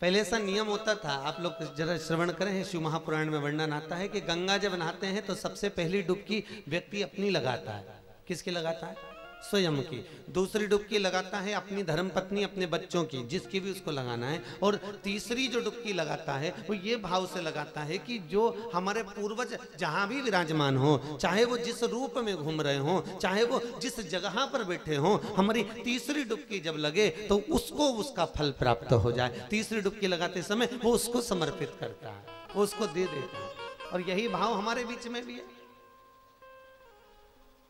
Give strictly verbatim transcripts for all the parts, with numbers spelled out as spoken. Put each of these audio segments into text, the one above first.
पहले ऐसा नियम होता था, आप लोग जरा श्रवण करें, हैं शिव महापुराण में वर्णन आता है कि गंगा जब नहाते हैं तो सबसे पहली डुबकी व्यक्ति अपनी लगाता है। किसकी लगाता है? स्वयं की। दूसरी डुबकी लगाता है अपनी धर्मपत्नी, अपने बच्चों की, जिसकी भी उसको लगाना है। और तीसरी जो डुबकी लगाता है वो ये भाव से लगाता है कि जो हमारे पूर्वज जहाँ भी विराजमान हो, चाहे वो जिस रूप में घूम रहे हों, चाहे वो जिस जगह पर बैठे हों, हमारी तीसरी डुबकी जब लगे तो उसको उसका फल प्राप्त हो जाए। तीसरी डुबकी लगाते समय वो उसको समर्पित करता है, वो उसको दे देता है। और यही भाव हमारे बीच में भी है।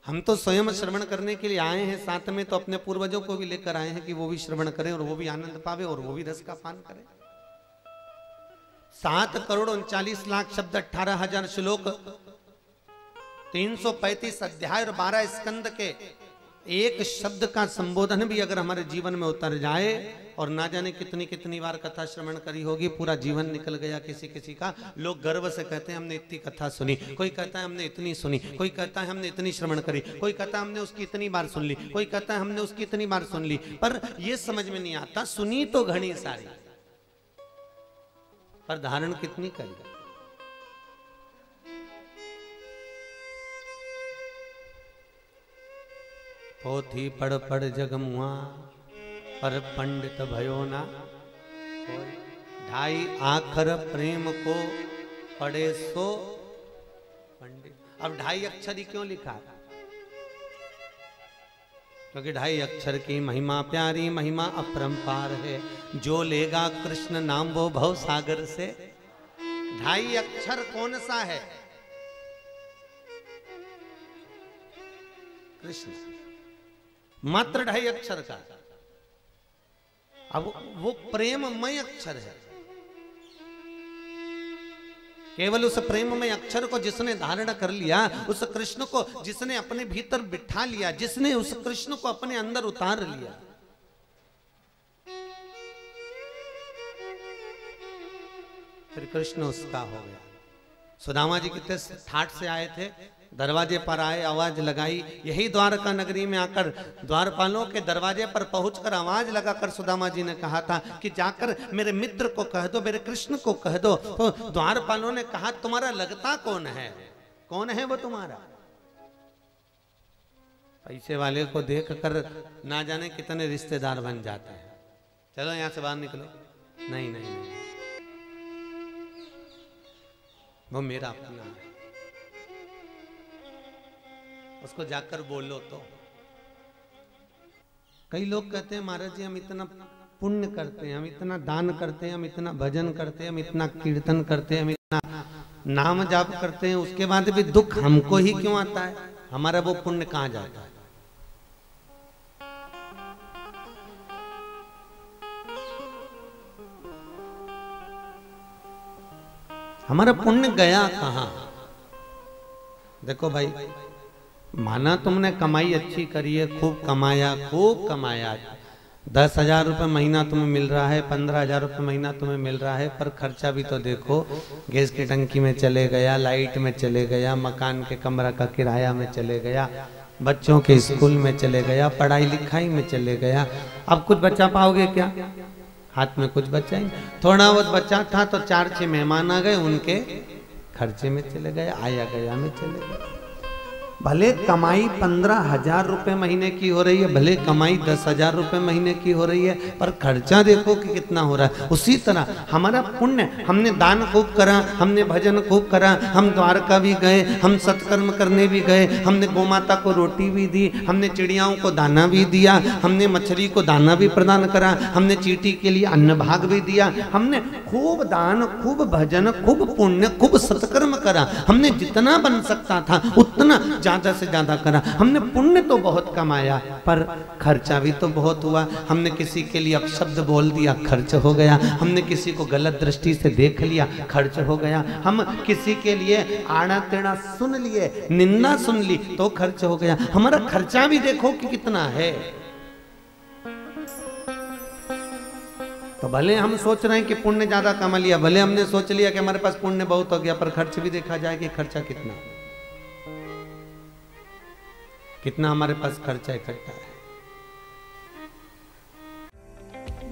हम तो स्वयं श्रवण करने के लिए आए हैं, साथ में तो अपने पूर्वजों को भी लेकर आए हैं कि वो भी श्रवण करें और वो भी आनंद पावे और वो भी रस का पान करें। सात करोड़ उनचालीस लाख शब्द, अठारह हजार श्लोक, तीन सौ पैंतीस अध्याय और बारह स्कंद के एक शब्द का संबोधन भी अगर हमारे जीवन में उतर जाए, और ना जाने कितनी कितनी बार कथा श्रवण करी होगी, पूरा जीवन निकल गया किसी किसी का। लोग गर्व से कहते हैं हमने इतनी कथा सुनी, कोई कहता है हमने इतनी सुनी, कोई कहता है हमने इतनी श्रवण करी, कोई कहता है हमने उसकी इतनी बार सुन ली, कोई कहता है हमने उसकी इतनी बार सुन ली। पर यह समझ में नहीं आता, सुनी तो घनी सारी पर धारण कितनी करी। पोथी पढ़ पढ़ जग मुआ पर पंडित भयो ना कोई, ढाई आखर प्रेम को पढ़े सो पंडित। अब ढाई अक्षर ही क्यों लिखा? क्योंकि ढाई अक्षर की महिमा प्यारी, महिमा अपरंपार है। जो लेगा कृष्ण नाम वो भव सागर से। ढाई अक्षर कौन सा है? कृष्ण, मात्र ढाई अक्षर का। अब वो प्रेममय अक्षर है। केवल उस प्रेममय अक्षर को जिसने धारण कर लिया, उस कृष्ण को जिसने अपने भीतर बिठा लिया, जिसने उस कृष्ण को अपने अंदर उतार लिया, फिर कृष्ण उसका हो गया। सुदामा जी कितने ठाठ से आए थे, दरवाजे पर आए, आवाज लगाई। यही द्वारका नगरी में आकर द्वारपालों के दरवाजे पर पहुंचकर आवाज लगाकर सुदामा जी ने कहा था कि जाकर मेरे मित्र को कह दो, मेरे कृष्ण को कह दो। तो द्वारपालों ने कहा तुम्हारा लगता कौन है? कौन है वो तुम्हारा? पैसे वाले को देखकर ना जाने कितने रिश्तेदार बन जाते हैं। चलो यहां से बाहर निकलो। नहीं नहीं, नहीं। वो मेरा अपना है, उसको जाकर बोलो। तो कई लोग कहते हैं महाराज जी हम इतना पुण्य करते हैं, हम इतना दान करते हैं, हम इतना भजन करते हैं, हम इतना कीर्तन करते हैं, हम इतना नाम जाप करते हैं, उसके बाद भी दुख हमको ही क्यों आता है? हमारा वो पुण्य कहाँ जाता है? हमारा पुण्य गया कहाँ? देखो भाई, माना तुमने कमाई अच्छी करी है, खूब कमाया, खूब कमाया, दस हजार रुपये महीना तुम्हें मिल रहा है, पंद्रह हजार रुपये महीना तुम्हें मिल रहा है, पर खर्चा भी तो देखो। गैस की टंकी में चले गया, लाइट में चले गया, मकान के कमरा का किराया में चले गया, बच्चों के स्कूल में चले गया, पढ़ाई लिखाई में चले गया। अब कुछ बचा पाओगे क्या? हाथ में कुछ बचा ही, थोड़ा बहुत बचा था तो चार छः मेहमान आ गए, उनके खर्चे में चले गए, आया गया में चले गए। भले कमाई पंद्रह हजार रुपये महीने की हो रही है, भले कमाई दस हजार रुपये महीने की हो रही है, पर खर्चा देखो कि कितना हो रहा है। उसी तरह हमारा पुण्य, हमने दान खूब करा, हमने भजन खूब करा, हम द्वारका भी गए, हम सत्कर्म करने भी गए, हमने गोमाता को रोटी भी दी, हमने चिड़ियाओं को दाना भी दिया, हमने मछली को दाना भी प्रदान करा, हमने चींटी के लिए अन्न भाग भी दिया, हमने खूब दान, खूब भजन, खूब पुण्य, खूब सत्कर्म करा। हमने जितना बन सकता था उतना ज्यादा से ज्यादा करा। हमने पुण्य तो बहुत कमाया पर खर्चा भी तो बहुत हुआ। हमने किसी के लिए अपशब्द बोल दिया, खर्च हो गया। हमने किसी को गलत दृष्टि से देख लिया, खर्च हो गया। हम किसी के लिए आड़ा टेढ़ा सुन लिए, निंदा सुन ली, तो खर्च हो गया। हमारा खर्चा भी देखो कि कितना है। तो भले हम सोच रहे हैं कि पुण्य ज्यादा कमा लिया, भले हमने सोच लिया कि हमारे पास पुण्य बहुत हो गया, पर खर्च भी देखा जाए कि खर्चा कितना कितना हमारे पास खर्चा इकट्ठा है।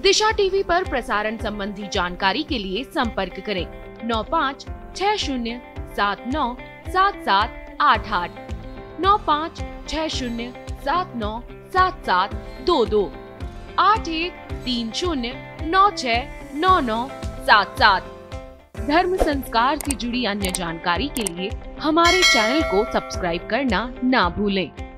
दिशा टीवी पर प्रसारण संबंधी जानकारी के लिए संपर्क करें नौ पाँच छः शून्य सात नौ सात सात आठ आठ नौ पाँच छः शून्य सात नौ सात सात दो दो आठ एक तीन शून्य नौ छः नौ नौ सात सात। धर्म संस्कार से जुड़ी अन्य जानकारी के लिए हमारे चैनल को सब्सक्राइब करना ना भूलें।